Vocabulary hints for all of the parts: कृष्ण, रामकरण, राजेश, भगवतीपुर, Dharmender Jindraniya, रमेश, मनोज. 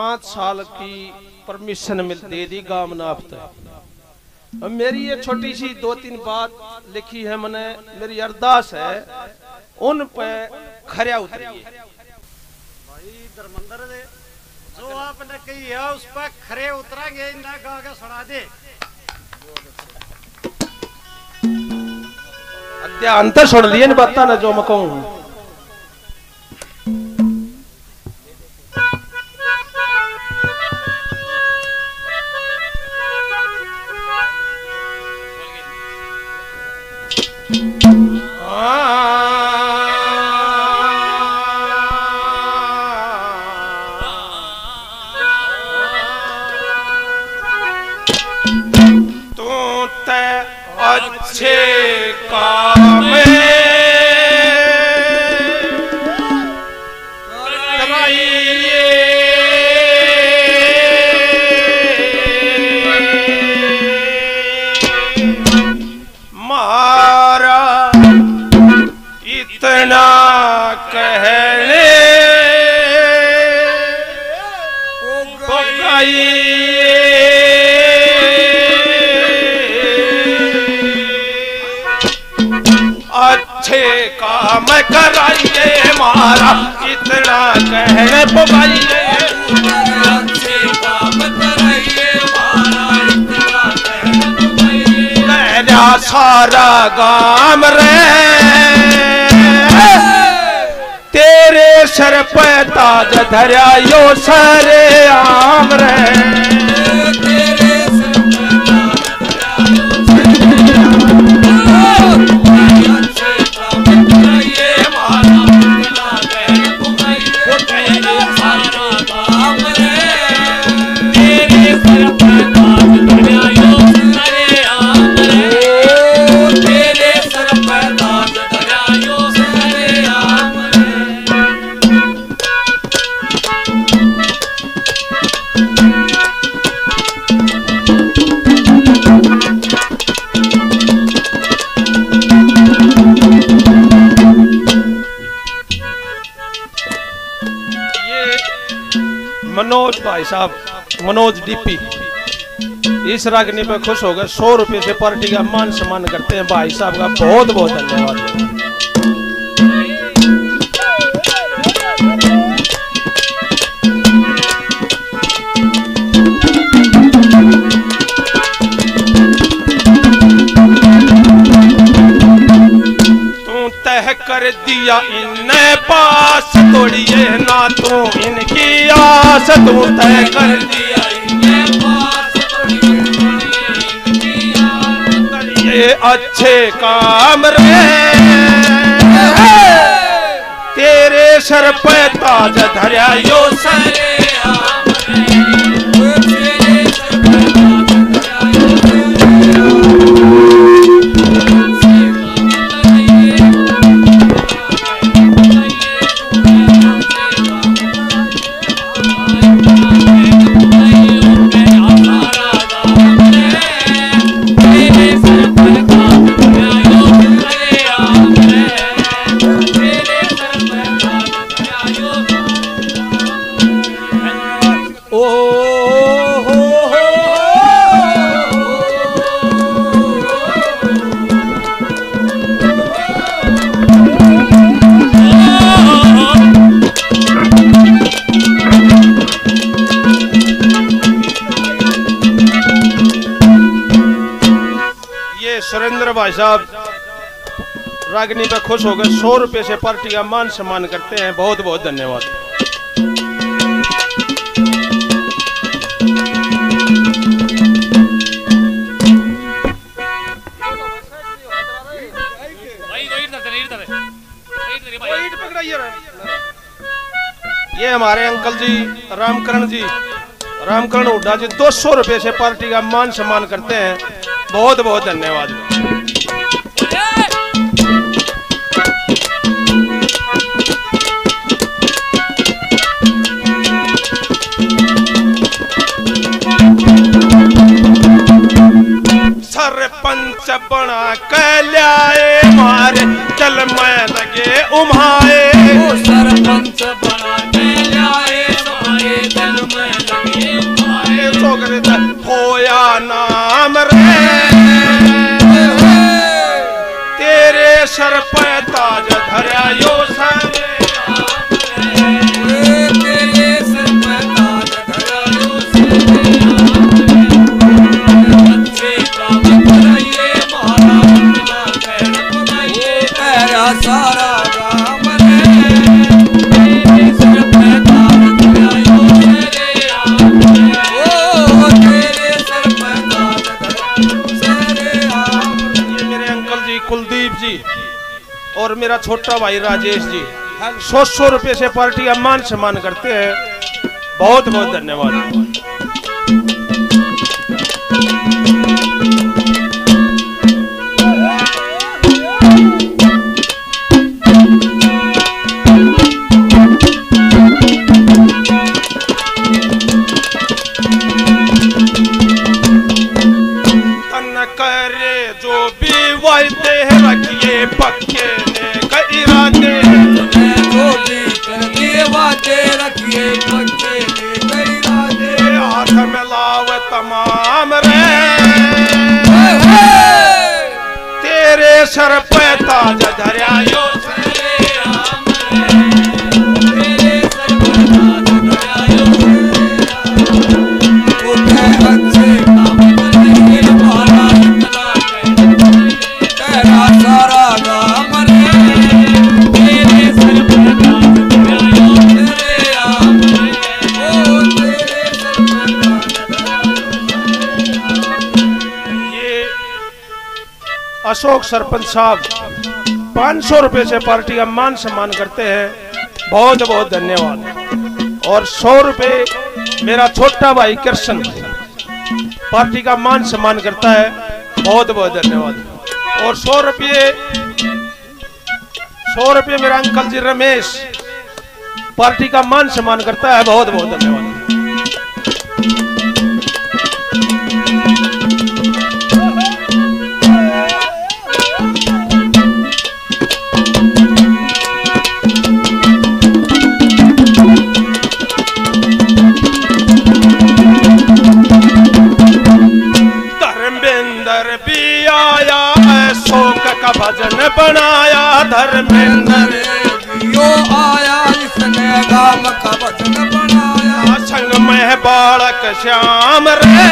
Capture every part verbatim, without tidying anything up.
पांच साल की परमिशन मिल दे दी गामनाफ्त। मेरी ये छोटी सी दो तीन बात लिखी है मैंने, मेरी अरदास है उन पे खरा उतरिए। भाई धर्मेंद्र जी जो आपने कही है उस पर खरे उतरेंगे, ना गा के सुना दे। अंतर छोड़ लिए न बता ना जो मैं कहूँ। अच्छे काम कराइए मारा इतना कहने पवाइए, अच्छे काम कराइए मारा इतना कहने पवाइए। मेरा सारा गाम रे तेरे सर पे ताज धरा यो सारे आम रे। मनोज भाई साहब, मनोज डीपी इस रागनी पे खुश हो गए। सौ रुपए से पार्टी का मान सम्मान करते हैं भाई साहब का बहुत बहुत धन्यवाद। कर दिया इन्हें पास तोड़िए ना तू इनकी आस, तू तय कर दिया इन्हें पास तोड़िए इनकी आस। करिए अच्छे काम रे तेरे सर पे ताज धरा यो सारे आम रे, तेरे सर पे ताज धरा यो सारे। सुरेंद्र भाई साहब रागनी पे खुश हो गए। सौ रुपए से पार्टी का मान सम्मान करते हैं, बहुत बहुत धन्यवाद। ये हमारे अंकल जी रामकरण जी, रामकरण हुड्डा जी दो सौ रुपए से पार्टी का मान सम्मान करते हैं, बहुत बहुत धन्यवाद। सरपंच बना के लाए मारे चल मैं लगे उमाए, सरपंच बना के लाए मारे चल मैं शब्द खोया नाम रे तेरे सर पे ताज धरा यो और मेरा छोटा भाई राजेश जी सौ सौ रुपये से पार्टी का मान सम्मान करते हैं। बहुत बहुत धन्यवाद। तन करे जो भी वायदे रखिए पक्के रखिए हाथ में लावे तमाम रे तेरे सर पे ताज धरा यो अशोक सरपंच साहब पाँच सौ रुपये से पार्टी का मान सम्मान करते हैं। बहुत बहुत धन्यवाद। और सौ रुपये मेरा छोटा भाई कृष्ण पार्टी का मान सम्मान करता है। बहुत बहुत धन्यवाद। और सौ रुपये सौ रुपये मेरा अंकल जी रमेश पार्टी का मान सम्मान करता है। बहुत बहुत धन्यवाद। भजन बनाया धर्मेंद्र यो आया इसने राम का भजन बनाया संग में बालक श्याम रे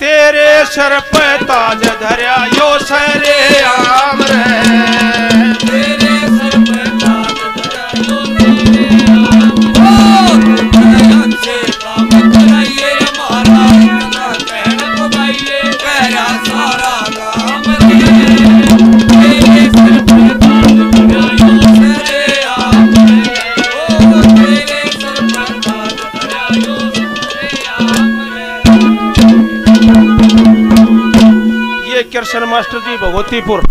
तेरे सर पे ताज धरा यो सरे आम रे कृष्ण मास्टर जी भगवतीपुर